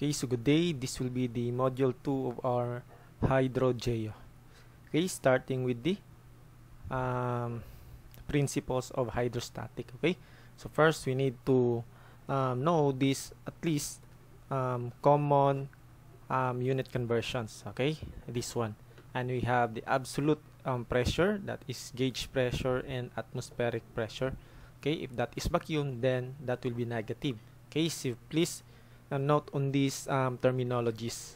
Okay, so good day. This will be the module 2 of our hydrogeo. Okay, starting with the principles of hydrostatic. Okay, so first we need to know these at least common unit conversions. Okay, this one, and we have the absolute pressure, that is gauge pressure, and atmospheric pressure. Okay, if that is vacuum, then that will be negative. Okay, so please note on these terminologies.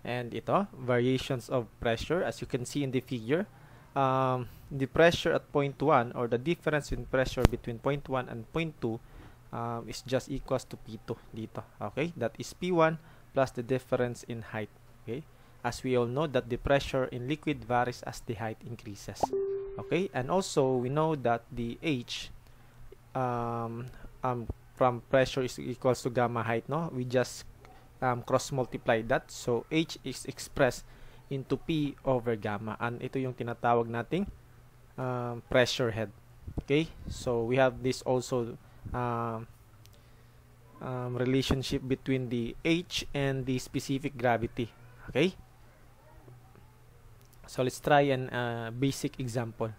And ito, variations of pressure, as you can see in the figure. The pressure at point 1, or the difference in pressure between point 1 and point 2, is just equals to P2 dito. Okay, that is P1 plus the difference in height. Okay, as we all know that the pressure in liquid varies as the height increases. Okay, and also we know that the H from pressure is equals to gamma height. No, we just cross multiply that, so H is expressed into P over gamma, and ito yung tinatawag nating pressure head. Okay, so we have this also relationship between the H and the specific gravity. Okay, so let's try an basic example.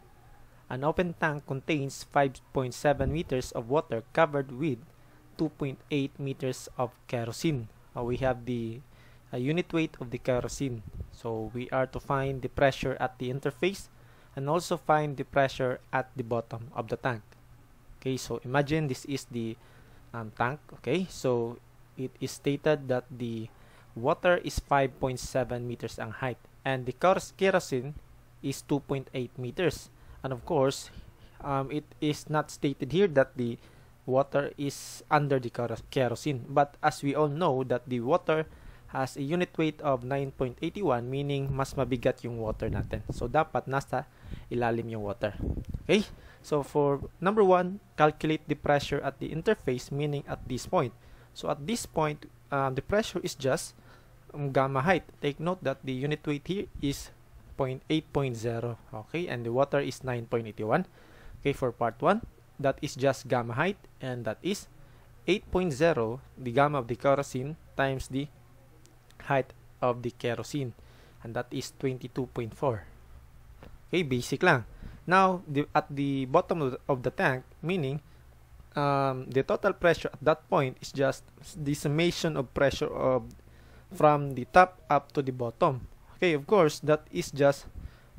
An open tank contains 5.7 meters of water covered with 2.8 meters of kerosene. We have the unit weight of the kerosene. So we are to find the pressure at the interface and also find the pressure at the bottom of the tank. Okay, so imagine this is the tank. Okay, so it is stated that the water is 5.7 meters in height, and the kerosene is 2.8 meters. And of course, it is not stated here that the water is under the kerosene. But as we all know that the water has a unit weight of 9.81, meaning mas mabigat yung water natin. So dapat nasa ilalim yung water. Okay? So for number 1, calculate the pressure at the interface, meaning at this point. So at this point, the pressure is just gamma height. Take note that the unit weight here is 0.8.0. okay, and the water is 9.81. okay, for part 1, that is just gamma height, and that is 8.0, the gamma of the kerosene, times the height of the kerosene, and that is 22.4. okay, basic lang. Now at the bottom of the tank, meaning the total pressure at that point is just the summation of pressure of from the top up to the bottom. Okay, of course, that is just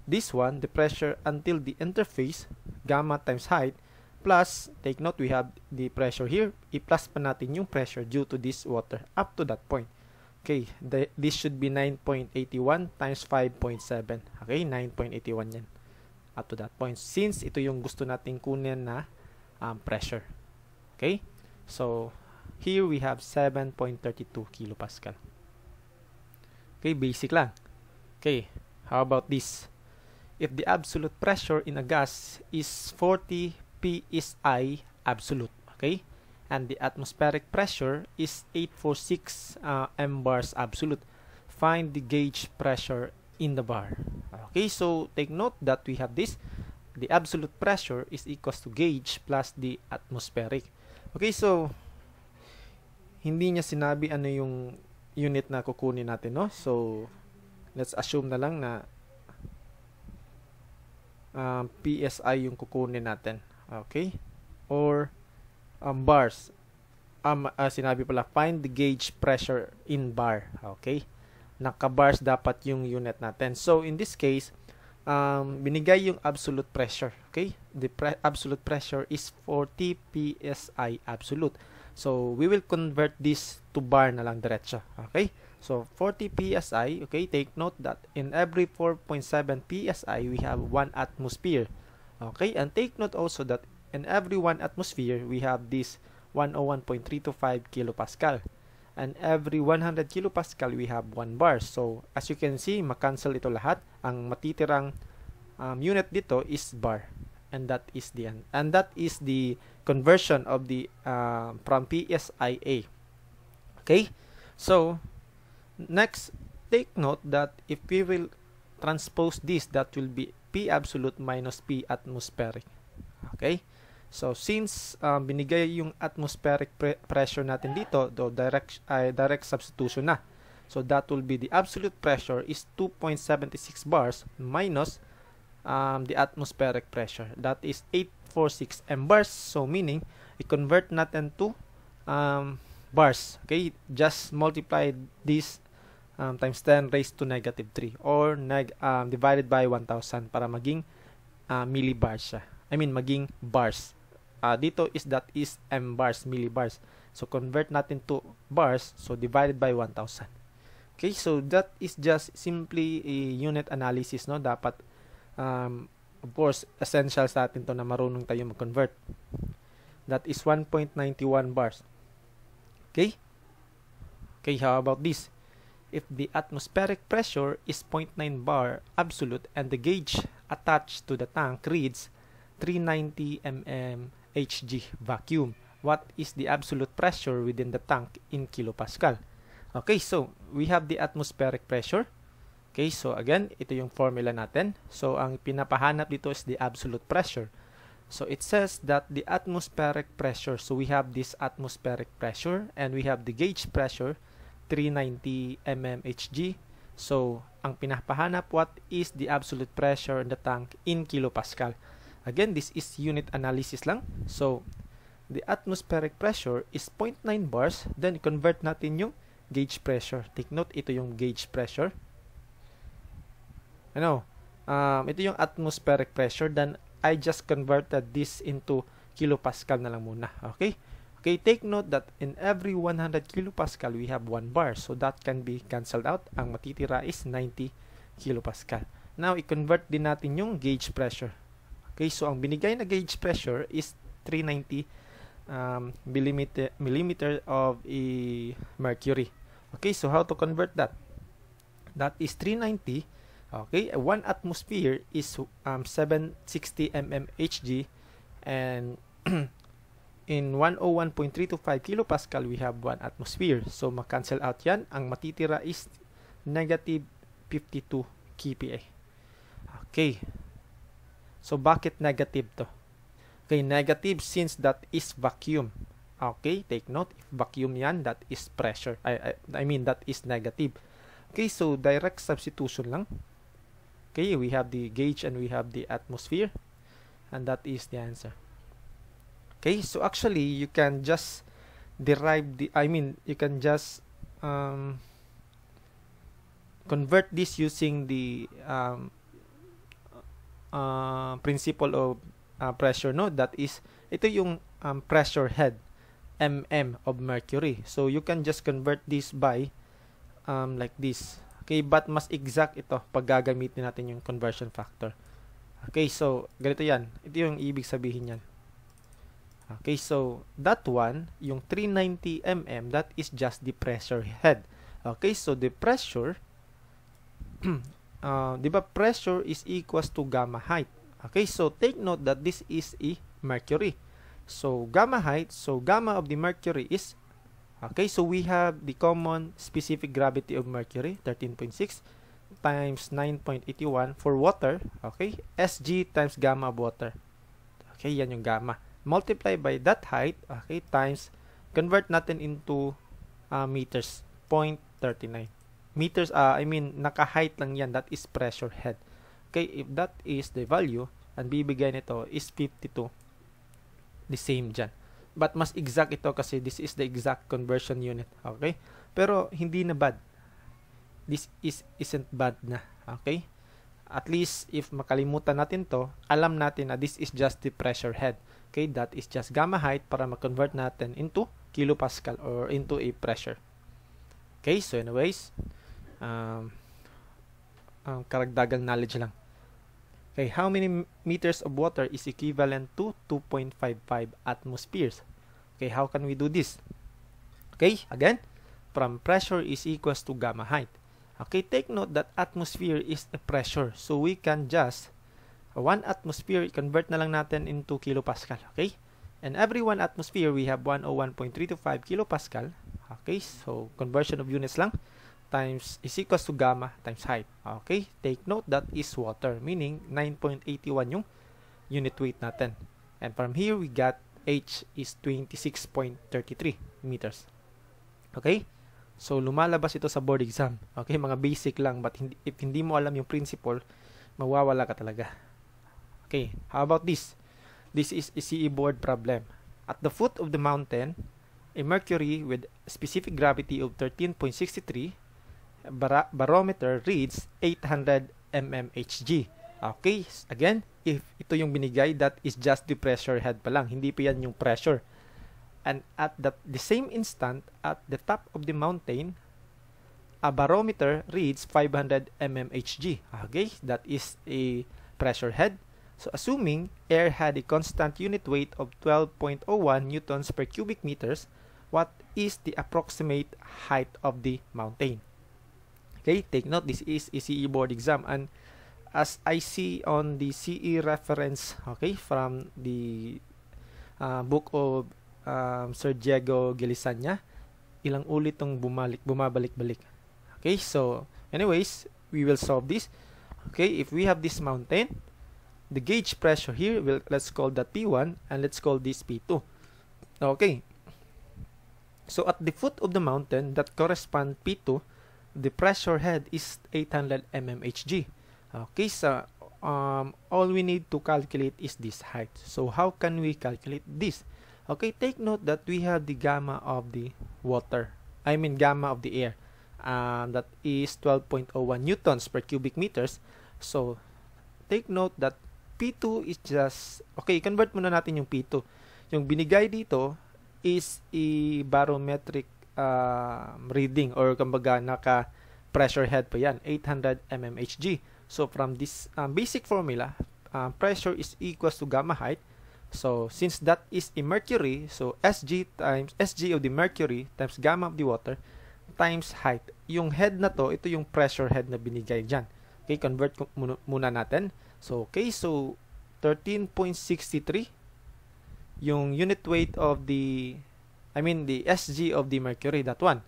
this one, the pressure until the interface, gamma times height, plus, take note, we have the pressure here, i-plus pa natin yung pressure due to this water up to that point. Okay, this should be 9.81 times 5.7. Okay, 9.81 yan up to that point, since ito yung gusto nating kunin na pressure. Okay, so here we have 7.32 kilopascal. Okay, basic lang. Okay, how about this? If the absolute pressure in a gas is 40 psi absolute, okay, and the atmospheric pressure is 846 mbars absolute, find the gauge pressure in the bar. Okay, so take note that we have this, the absolute pressure is equals to gauge plus the atmospheric. Okay, so hindi niya sinabi ano yung unit na kukunin natin, no? So let's assume na lang na PSI yung kukunin natin. Okay, or bars. Sinabi pala, find the gauge pressure in bar. Okay, naka-bars dapat yung unit natin. So in this case, binigay yung absolute pressure. Okay, the absolute pressure is 40 psi absolute. So we will convert this to bar na lang diretso. Okay, so 40 psi. Okay, take note that in every 4.7 psi we have 1 atmosphere. Okay, and take note also that in every 1 atmosphere we have this 101.325 kilopascal, and every 100 kilopascal we have 1 bar. So as you can see, makancel ito lahat. Ang matitirang unit dito is bar, and that is the conversion of the from PSIA. Okay, so next, take note that if we will transpose this, that will be P absolute minus P atmospheric. Okay, So since binigay yung atmospheric pressure natin dito, the direct substitution na. So that will be the absolute pressure is 2.76 bars minus the atmospheric pressure. That is 846 m bars. So meaning, we convert natin to bars. Okay, just multiply this times 10 raised to -3 or divided by 1000 para maging millibars siya. I mean, maging bars. Dito is that is m bars, millibars. So convert natin to bars, so divided by 1000. Okay, so that is just simply a unit analysis, no? Dapat of course essential sa atin to na marunong tayo mag-convert. That is 1.91 bars. Okay? Okay, how about this? If the atmospheric pressure is 0.9 bar absolute and the gauge attached to the tank reads 390 mmHg vacuum, what is the absolute pressure within the tank in kilopascal? Okay, so we have the atmospheric pressure. Okay, so again, ito yung formula natin. So ang pinapahanap dito is the absolute pressure. So it says that the atmospheric pressure, so we have this atmospheric pressure and we have the gauge pressure, 390 mmHg. So ang pinapahanap, what is the absolute pressure in the tank in kilopascal? Again, this is unit analysis lang. So the atmospheric pressure is 0.9 bars. Then, convert natin yung gauge pressure. Take note, ito yung gauge pressure. Ano? Ito yung atmospheric pressure. Then, I just converted this into kilopascal na lang muna. Okay? Okay, take note that in every 100 kilopascal, we have 1 bar. So, that can be cancelled out. Ang matitira is 90 kilopascal. Now, i-convert din natin yung gauge pressure. Okay? So, ang binigay na gauge pressure is 390 millimeter of mercury. Okay, so how to convert that? That is 390. Okay, 1 atmosphere is 760 mmHg, and in 101.325 kilopascal we have 1 atmosphere. So ma-cancel out yan. Ang matitira is -52 kPa. Okay, so bakit negative to? Okay, negative since that is vacuum. Okay, take note, if vacuum yan, that is pressure. I mean, that is negative. Okay, so direct substitution lang. Okay, we have the gauge and we have the atmosphere. And that is the answer. Okay, so actually, you can just derive the, I mean, you can just convert this using the principle of pressure, no? That is, ito yung pressure head, mm of mercury. So you can just convert this by like this. Okay, but mas exact ito pag gagamitin natin yung conversion factor. Okay, so ganito yan. Ito yung ibig sabihin yan. Okay, so that one, yung 390 mm, that is just the pressure head. Okay, so the pressure, di ba pressure is equals to gamma height. Okay, so take note that this is a mercury. So gamma height, so gamma of the mercury is, okay, so we have the common specific gravity of mercury, 13.6 times 9.81 for water. Okay, Sg times gamma of water. Okay, yan yung gamma. Multiply by that height, okay, times, convert natin into meters, 0.39. Meters, I mean, naka-height lang yan, that is pressure head. Okay, if that is the value, ang bibigay nito is 52. The same dyan. But mas exact ito kasi this is the exact conversion unit. Okay? Pero hindi na bad. This isn't bad na. Okay? At least if makalimutan natin to, alam natin na this is just the pressure head. Okay? That is just gamma height para ma-convert natin into kilopascal or into a pressure. Okay? So anyways, karagdagang knowledge lang. Okay, how many meters of water is equivalent to 2.55 atmospheres? Okay, how can we do this? Okay, again, from pressure is equals to gamma height. Okay, take note that atmosphere is a pressure. So we can just, 1 atmosphere, convert na lang natin into kilopascal. Okay, and every 1 atmosphere, we have 101.325 kilopascal. Okay, so conversion of units lang. Times is equals to gamma times height. Okay, take note that is water, meaning 9.81 yung unit weight natin. And from here, we got H is 26.33 meters. Okay? So, lumalabas ito sa board exam. Okay? Mga basic lang. But hindi, if hindi mo alam yung principle, mawawala ka talaga. Okay? How about this? This is a CE board problem. At the foot of the mountain, a mercury with specific gravity of 13.63, barometer reads 800 mmHg. Okay? Again, if ito yung binigay, that is just the pressure head pa lang. Hindi pa yan yung pressure. And at the same instant, at the top of the mountain, a barometer reads 500 mmHg. Okay? That is a pressure head. So, assuming air had a constant unit weight of 12.01 newtons per cubic meters, what is the approximate height of the mountain? Okay? Take note, this is a CE board exam. And as I see on the CE reference, okay, from the book of Sir Diego Gillesania, ilang ulit tong bumabalik-balik. Okay, so anyways, we will solve this. Okay, if we have this mountain, the gauge pressure here, will let's call that P1 and let's call this P2. Okay, so at the foot of the mountain that corresponds P2, the pressure head is 800 mmHg. Okay, so all we need to calculate is this height. So how can we calculate this? Okay, take note that we have the gamma of the water. I mean gamma of the air. That is 12.01 newtons per cubic meters. So take note that P2 is just... Okay, convert muna natin yung P2. Yung binigay dito is a barometric reading or kumbaga naka-pressure head pa yan. 800 mmHg. So, from this basic formula, pressure is equals to gamma height. So, since that is a mercury, so SG times SG of the mercury times gamma of the water times height. Yung head na to, ito yung pressure head na binigay dyan. Okay, convert muna natin. So, okay, so 13.63 yung unit weight of the, I mean, the SG of the mercury, that one,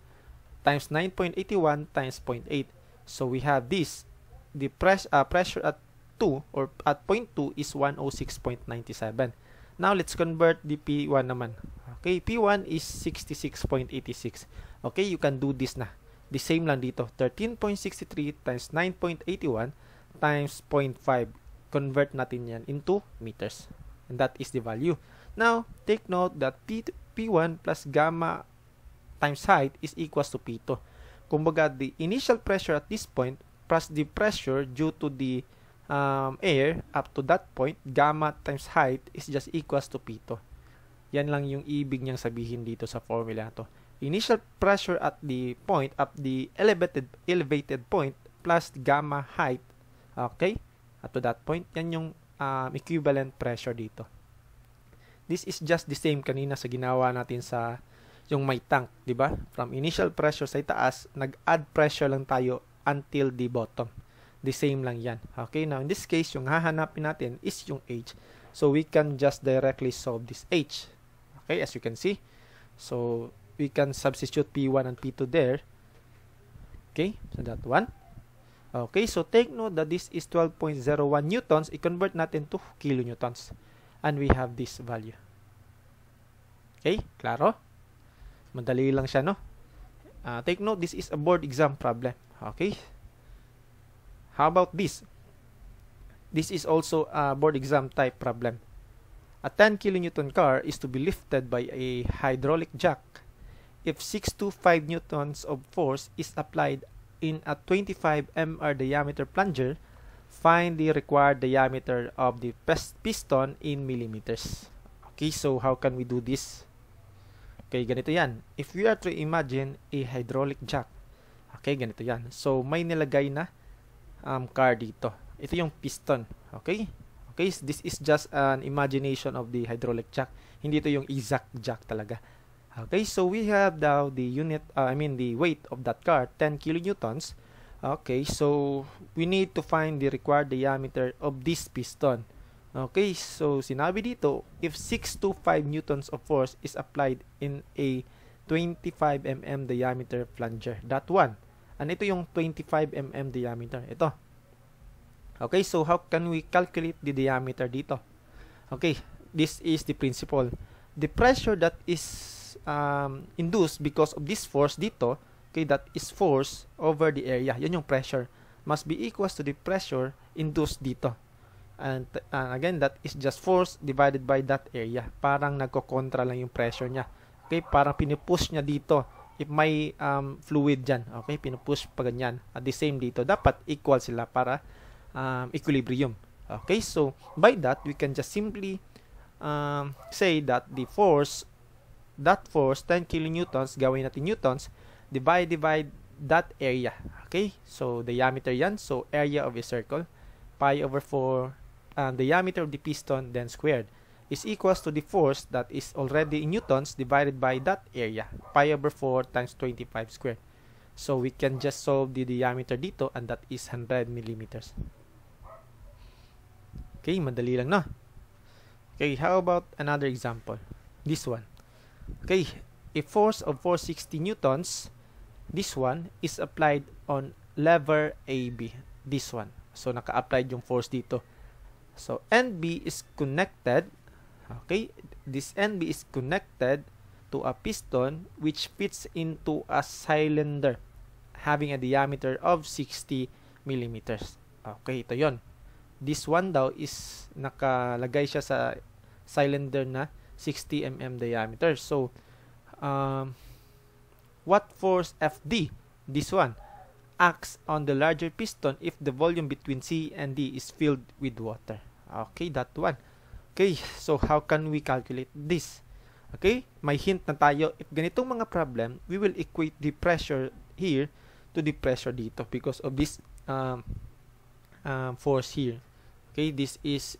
times 9.81 times 0.8. So, we have this. The pressure at 2 or at 0.2 is 106.97. Now, let's convert the P1 naman. Okay, P1 is 66.86. Okay, you can do this na. The same lang dito. 13.63 times 9.81 times 0.5. Convert natin yan into meters. And that is the value. Now, take note that P1 plus gamma times height is equals to P2. Kumbaga, the initial pressure at this point plus the pressure due to the air up to that point, gamma times height is just equals to P2. Yan lang yung ibig niyang sabihin dito sa formula to. Initial pressure at the point, up the elevated point, plus gamma height, okay, up to that point, yan yung equivalent pressure dito. This is just the same kanina sa ginawa natin sa yung may tank, di ba? From initial pressure sa itaas, nag-add pressure lang tayo until the bottom. The same lang yan. Okay, now in this case, yung hahanapin natin is yung H. So, we can just directly solve this H. Okay, as you can see. So, we can substitute P1 and P2 there. Okay, so that one. Okay, so take note that this is 12.01 newtons. I-convert natin to kilonewtons. And we have this value. Okay, klaro? Madali lang siya, no? Take note, this is a board exam problem. Okay. How about this? This is also a board exam type problem. A 10 kilonewton car is to be lifted by a hydraulic jack if 6 to 5 newtons of force is applied in a 25 mm diameter plunger. Find the required diameter of the piston in millimeters. Okay, so how can we do this? Okay, ganito yan. If we are to imagine a hydraulic jack. Okay, ganito yan. So, may nilagay na car dito. Ito yung piston. Okay? Okay, so this is just an imagination of the hydraulic jack. Hindi ito yung exact jack talaga. Okay, so we have now the unit, I mean the weight of that car, 10 kilonewtons. Okay, so we need to find the required diameter of this piston. Okay, so sinabi dito, if 6 to 5 newtons of force is applied in a 25 mm diameter plunger. That one. And ito yung 25 mm diameter. Ito. Okay, so how can we calculate the diameter dito? Okay, this is the principle. The pressure that is induced because of this force dito, okay, that is force over the area. Yan yung pressure. Must be equals to the pressure induced dito. And again, that is just force divided by that area. Parang nagkokontra lang yung pressure niya. Okay, parang pinupush niya dito. If may fluid dyan, okay, pinupush pa ganyan. At the same dito. Dapat equal sila para equilibrium. Okay, so by that, we can just simply say that the force, that force, 10 kilonewtons, gawin natin newtons, divide that area. Okay, so diameter yan. So area of a circle, pi over 4, and diameter of the piston then squared, is equals to the force that is already in newtons divided by that area, pi over 4 times 25 squared. So we can just solve the diameter dito, and that is 100 millimeters. Okay, madali lang na. Okay, how about another example? This one. Okay, a force of 460 newtons, this one, is applied on lever AB. This one. So, naka-applied yung force dito. So, NB is connected. Okay, this NB is connected to a piston which fits into a cylinder having a diameter of 60 millimeters. Okay, ito yon. This one daw is nakalagay siya sa cylinder na 60 mm diameter. So, what force FD, this one, acts on the larger piston if the volume between C and D is filled with water. Okay, that one. Okay, so how can we calculate this? Okay, may hint na tayo. If ganitong mga problem, we will equate the pressure here to the pressure dito because of this force here. Okay, this is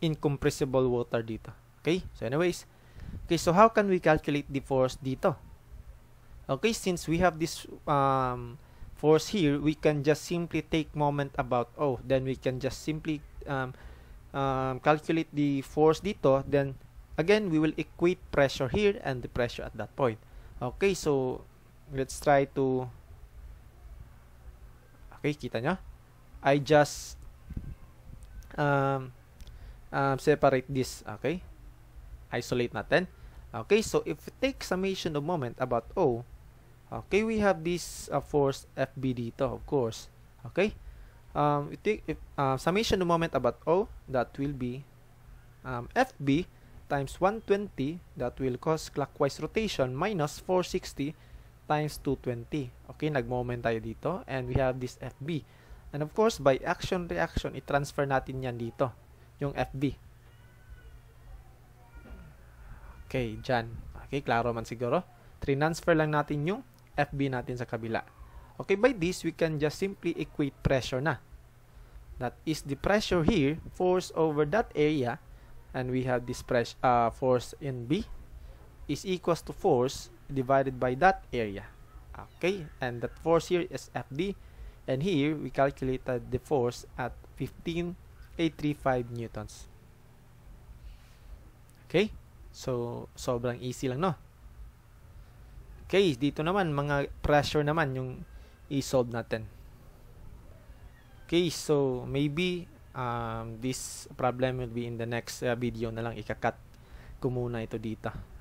incompressible water dito. Okay, so anyways, okay, so how can we calculate the force dito? Okay, since we have this force here, we can just simply take moment about O. Then we can just simply calculate the force dito. Then again, we will equate pressure here and the pressure at that point. Okay, so let's try to. Okay, kita nyo? I just separate this. Okay, isolate natin. Okay, so if we take summation of moment about O, okay, we have this force FB dito, of course. Okay. We take summation of moment about O, that will be FB times 120, that will cause clockwise rotation, minus 460 times 220. Okay, nag-moment tayo dito, and we have this FB. And of course, by action-reaction, i-transfer natin yan dito, yung FB. Okay, dyan. Okay, klaro man siguro. Transfer lang natin yung FB natin sa kabila. Okay, by this, we can just simply equate pressure na. That is the pressure here, force over that area, and we have this pressure, force in B is equals to force divided by that area. Okay, and that force here is FD, and here we calculated the force at 15,835 newtons. Okay, so sobrang easy lang, no? Okay, dito naman, mga pressure naman yung i-solve natin. Okay, so maybe this problem will be in the next video na lang. Ika-cut ko muna ito dito.